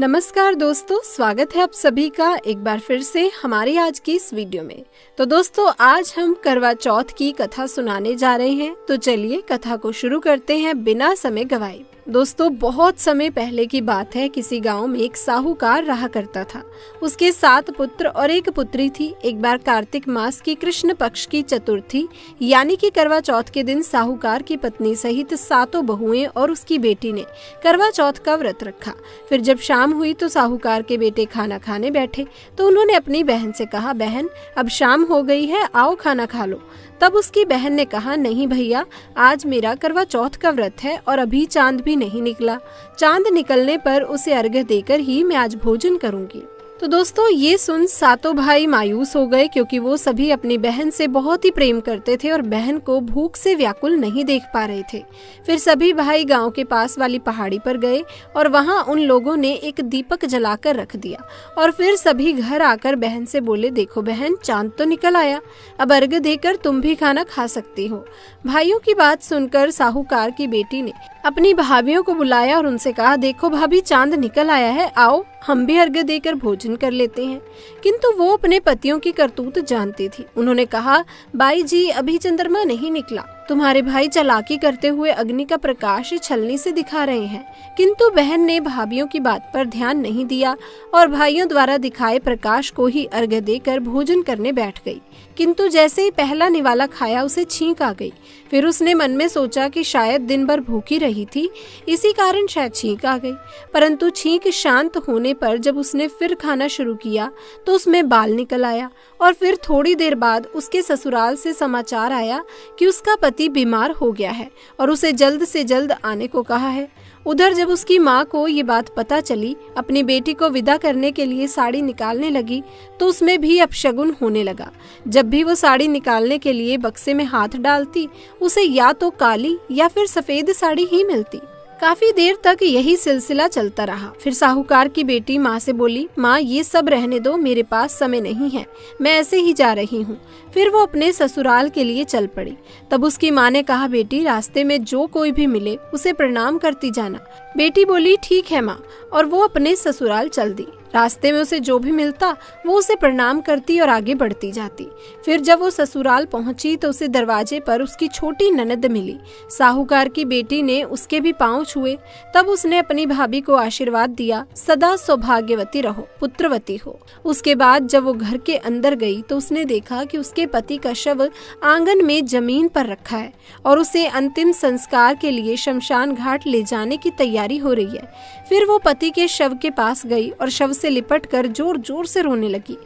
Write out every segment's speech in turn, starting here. नमस्कार दोस्तों, स्वागत है आप सभी का एक बार फिर से हमारे आज की इस वीडियो में। तो दोस्तों, आज हम करवा चौथ की कथा सुनाने जा रहे हैं, तो चलिए कथा को शुरू करते हैं बिना समय गवाए। दोस्तों, बहुत समय पहले की बात है, किसी गांव में एक साहूकार रहा करता था। उसके 7 पुत्र और 1 पुत्री थी। एक बार कार्तिक मास की कृष्ण पक्ष की चतुर्थी यानी कि करवा चौथ के दिन साहूकार की पत्नी सहित 7 बहुएं और उसकी बेटी ने करवा चौथ का व्रत रखा। फिर जब शाम हुई तो साहूकार के बेटे खाना खाने बैठे तो उन्होंने अपनी बहन से कहा, बहन अब शाम हो गई है, आओ खाना खा लो। तब उसकी बहन ने कहा, नहीं भैया, आज मेरा करवा चौथ का व्रत है और अभी चांद भी नहीं निकला, चांद निकलने पर उसे अर्घ्य देकर ही मैं आज भोजन करूंगी। तो दोस्तों, ये सुन 7 भाई मायूस हो गए, क्योंकि वो सभी अपनी बहन से बहुत ही प्रेम करते थे और बहन को भूख से व्याकुल नहीं देख पा रहे थे। फिर सभी भाई गांव के पास वाली पहाड़ी पर गए और वहां उन लोगों ने एक दीपक जलाकर रख दिया। और फिर सभी घर आकर बहन से बोले, देखो बहन, चांद तो निकल आया, अब अर्घ्य देकर तुम भी खाना खा सकती हो। भाइयों की बात सुनकर साहूकार की बेटी ने अपनी भाभियों को बुलाया और उनसे कहा, देखो भाभी, चांद निकल आया है, आओ हम भी अर्घ्य देकर भोजन कर लेते हैं। किंतु वो अपने पतियों की करतूत जानती थी। उन्होंने कहा, बाई जी अभी चंद्रमा नहीं निकला, तुम्हारे भाई चालाकी करते हुए अग्नि का प्रकाश छलनी से दिखा रहे हैं। किंतु बहन ने भाभियों की बात पर ध्यान नहीं दिया और भाइयों द्वारा दिखाए प्रकाश को ही अर्घ्य देकर भोजन करने बैठ गई। किंतु जैसे ही पहला निवाला खाया, उसे छींक आ गई। फिर उसने मन में सोचा कि शायद दिन भर भूखी रही थी, इसी कारण शायद छींक आ गई। परंतु छींक शांत होने पर जब उसने फिर खाना शुरू किया तो उसमें बाल निकल आया। और फिर थोड़ी देर बाद उसके ससुराल से समाचार आया कि उसका पति बीमार हो गया है और उसे जल्द से जल्द आने को कहा है। उधर जब उसकी माँ को ये बात पता चली, अपनी बेटी को विदा करने के लिए साड़ी निकालने लगी तो उसमें भी अपशगुन होने लगा। जब भी वो साड़ी निकालने के लिए बक्से में हाथ डालती, उसे या तो काली या फिर सफेद साड़ी ही मिलती। काफी देर तक यही सिलसिला चलता रहा। फिर साहूकार की बेटी माँ से बोली, माँ ये सब रहने दो, मेरे पास समय नहीं है, मैं ऐसे ही जा रही हूँ। फिर वो अपने ससुराल के लिए चल पड़ी। तब उसकी माँ ने कहा, बेटी रास्ते में जो कोई भी मिले उसे प्रणाम करती जाना। बेटी बोली, ठीक है माँ, और वो अपने ससुराल चल दी। रास्ते में उसे जो भी मिलता वो उसे प्रणाम करती और आगे बढ़ती जाती। फिर जब वो ससुराल पहुंची तो उसे दरवाजे पर उसकी छोटी ननद मिली। साहूकार की बेटी ने उसके भी पांव छुए। तब उसने अपनी भाभी को आशीर्वाद दिया, सदा सौभाग्यवती रहो, पुत्रवती हो। उसके बाद जब वो घर के अंदर गई तो उसने देखा कि उसके पति का शव आंगन में जमीन पर रखा है और उसे अंतिम संस्कार के लिए शमशान घाट ले जाने की तैयारी हो रही है। फिर वो पति के शव के पास गई और शव से लिपटकर जोर जोर से रोने लगी।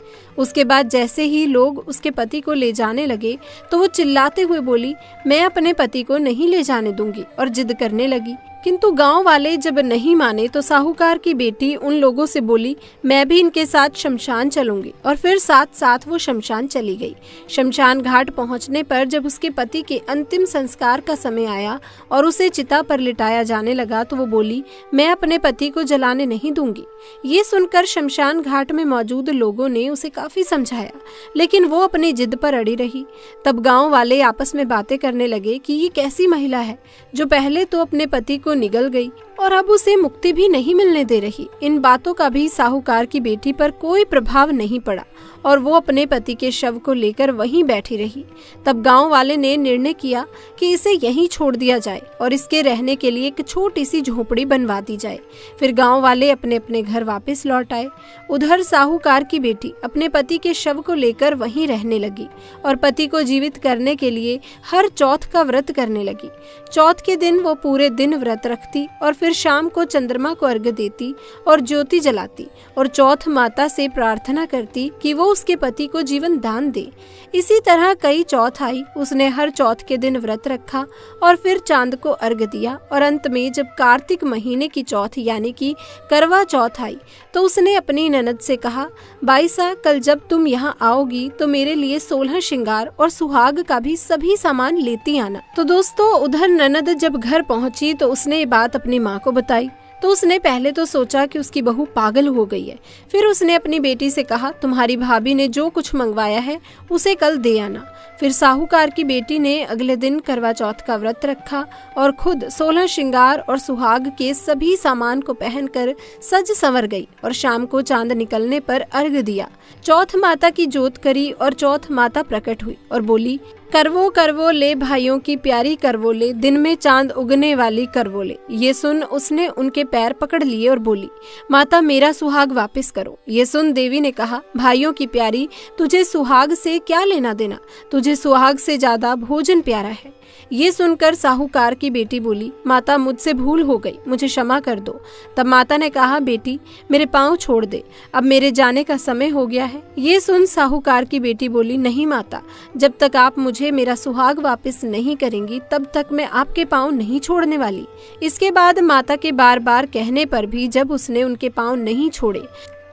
उसके बाद जैसे ही लोग उसके पति को ले जाने लगे तो वो चिल्लाते हुए बोली, मैं अपने पति को नहीं ले जाने दूंगी, और जिद करने लगी। किंतु गांव वाले जब नहीं माने तो साहूकार की बेटी उन लोगों से बोली, मैं भी इनके साथ शमशान चलूंगी। और फिर साथ साथ वो शमशान चली गई। शमशान घाट पहुंचने पर जब उसके पति के अंतिम संस्कार का समय आया और उसे चिता पर लिटाया जाने लगा तो वो बोली, मैं अपने पति को जलाने नहीं दूंगी। ये सुनकर शमशान घाट में मौजूद लोगों ने उसे काफी समझाया, लेकिन वो अपनी जिद पर अड़ी रही। तब गाँव वाले आपस में बातें करने लगे कि ये कैसी महिला है जो पहले तो अपने पति को निगल गई और अब उसे मुक्ति भी नहीं मिलने दे रही। इन बातों का भी साहूकार की बेटी पर कोई प्रभाव नहीं पड़ा और वो अपने पति के शव को लेकर वहीं बैठी रही। तब गांव वाले ने निर्णय किया कि इसे यहीं छोड़ दिया जाए और इसके रहने के लिए एक छोटी सी झोपड़ी बनवा दी जाए। फिर गांव वाले अपने अपने घर वापस लौट आए। उधर साहूकार की बेटी अपने पति के शव को लेकर वहीं रहने लगी और पति को जीवित करने के लिए हर चौथ का व्रत करने लगी। चौथ के दिन वो पूरे दिन व्रत रखती और फिर शाम को चंद्रमा को अर्घ्य देती और ज्योति जलाती और चौथ माता से प्रार्थना करती कि वो उसके पति को जीवन दान दे। इसी तरह कई चौथ आई। उसने हर चौथ के दिन व्रत रखा और फिर चांद को अर्घ्य दिया और अंत में जब कार्तिक महीने की चौथ यानी कि करवा चौथ आई तो उसने अपनी ननद से कहा, बाईसा कल जब तुम यहाँ आओगी तो मेरे लिए 16 श्रृंगार और सुहाग का भी सभी सामान लेती आना। तो दोस्तों, उधर ननद जब घर पहुँची तो उसने ये बात अपनी माँ को बताई। तो उसने पहले तो सोचा कि उसकी बहू पागल हो गई है। फिर उसने अपनी बेटी से कहा, तुम्हारी भाभी ने जो कुछ मंगवाया है उसे कल दे आना। फिर साहूकार की बेटी ने अगले दिन करवा चौथ का व्रत रखा और खुद 16 श्रृंगार और सुहाग के सभी सामान को पहनकर सज संवर गई और शाम को चांद निकलने पर अर्घ दिया। चौथ माता की जोत करी और चौथ माता प्रकट हुई और बोली, करवो करवो ले भाइयों की प्यारी करवो ले, दिन में चांद उगने वाली करवो ले। ये सुन उसने उनके पैर पकड़ लिए और बोली, माता मेरा सुहाग वापस करो। ये सुन देवी ने कहा, भाइयों की प्यारी, तुझे सुहाग से क्या लेना देना, तुझे सुहाग से ज्यादा भोजन प्यारा है। ये सुनकर साहूकार की बेटी बोली, माता मुझसे भूल हो गई, मुझे क्षमा कर दो। तब माता ने कहा, बेटी मेरे पाँव छोड़ दे, अब मेरे जाने का समय हो गया है। ये सुन साहूकार की बेटी बोली, नहीं माता, जब तक आप मुझे मेरा सुहाग वापस नहीं करेंगी तब तक मैं आपके पाँव नहीं छोड़ने वाली। इसके बाद माता के बार बार कहने पर भी जब उसने उनके पाँव नहीं छोड़े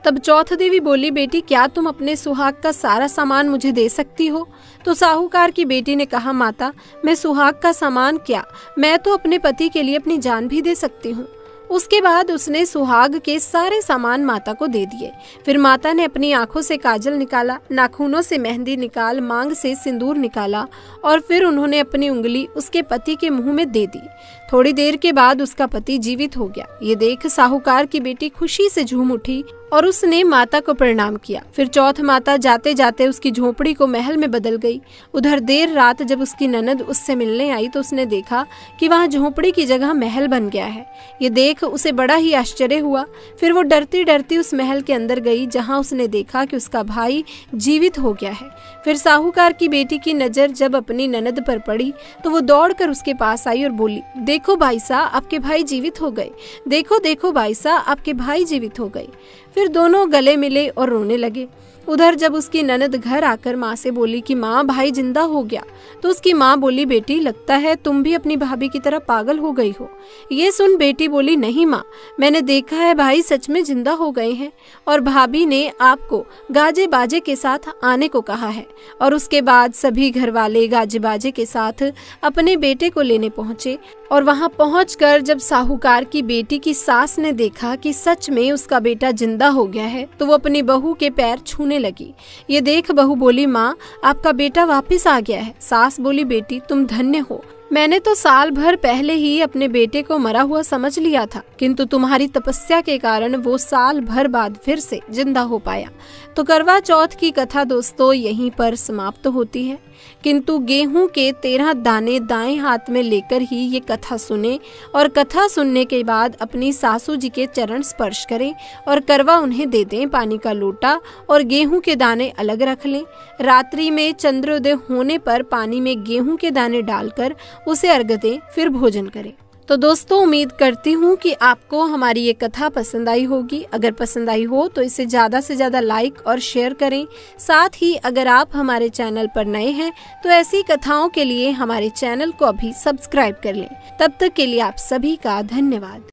तब चौथ देवी बोली, बेटी क्या तुम अपने सुहाग का सारा सामान मुझे दे सकती हो? तो साहूकार की बेटी ने कहा, माता मैं सुहाग का सामान क्या, मैं तो अपने पति के लिए अपनी जान भी दे सकती हूँ। उसके बाद उसने सुहाग के सारे सामान माता को दे दिए। फिर माता ने अपनी आंखों से काजल निकाला, नाखूनों से मेहंदी निकाल, मांग से सिंदूर निकाला और फिर उन्होंने अपनी उंगली उसके पति के मुंह में दे दी। थोड़ी देर के बाद उसका पति जीवित हो गया। ये देख साहूकार की बेटी खुशी से झूम उठी और उसने माता को प्रणाम किया। फिर चौथ माता जाते जाते उसकी झोपड़ी को महल में बदल गई। उधर देर रात जब उसकी ननद उससे मिलने आई तो उसने देखा कि वहाँ झोपड़ी की जगह महल बन गया है। ये देख उसे बड़ा ही आश्चर्य हुआ। फिर वो डरती डरती उस महल के अंदर गई जहाँ उसने देखा कि उसका भाई जीवित हो गया है। फिर साहूकार की बेटी की नज़र जब अपनी ननद पर पड़ी तो वो दौड़ कर उसके पास आई और बोली, देखो भाई साहब आपके भाई जीवित हो गए, देखो देखो भाई साहब आपके भाई जीवित हो गए। फिर दोनों गले मिले और रोने लगे। उधर जब उसकी ननद घर आकर माँ से बोली कि माँ भाई जिंदा हो गया, तो उसकी माँ बोली, बेटी लगता है तुम भी अपनी भाभी की तरह पागल हो गई हो। ये सुन बेटी बोली, नहीं माँ मैंने देखा है भाई सच में जिंदा हो गए हैं और भाभी ने आपको गाजे बाजे के साथ आने को कहा है। और उसके बाद सभी घर वाले गाजे बाजे के साथ अपने बेटे को लेने पहुँचे और वहाँ पहुँचकर जब साहूकार की बेटी की सास ने देखा कि सच में उसका बेटा जिंदा हो गया है तो वो अपनी बहू के पैर छूने लगी। ये देख बहू बोली, माँ आपका बेटा वापस आ गया है। सास बोली, बेटी तुम धन्य हो, मैंने तो साल भर पहले ही अपने बेटे को मरा हुआ समझ लिया था, किंतु तुम्हारी तपस्या के कारण वो साल भर बाद फिर से जिंदा हो पाया। तो करवा चौथ की कथा दोस्तों यहीं पर समाप्त होती है, किंतु गेहूं के 13 दाने दाएं हाथ में लेकर ही ये कथा सुने और कथा सुनने के बाद अपनी सासू जी के चरण स्पर्श करें और करवा उन्हें दे दें पानी का लोटा और गेहूं के दाने अलग रख लें। रात्रि में चंद्रोदय होने पर पानी में गेहूं के दाने डालकर उसे अर्घ दें, फिर भोजन करें। तो दोस्तों उम्मीद करती हूँ कि आपको हमारी ये कथा पसंद आई होगी। अगर पसंद आई हो तो इसे ज़्यादा से ज़्यादा लाइक और शेयर करें। साथ ही अगर आप हमारे चैनल पर नए हैं तो ऐसी कथाओं के लिए हमारे चैनल को अभी सब्सक्राइब कर लें। तब तक के लिए आप सभी का धन्यवाद।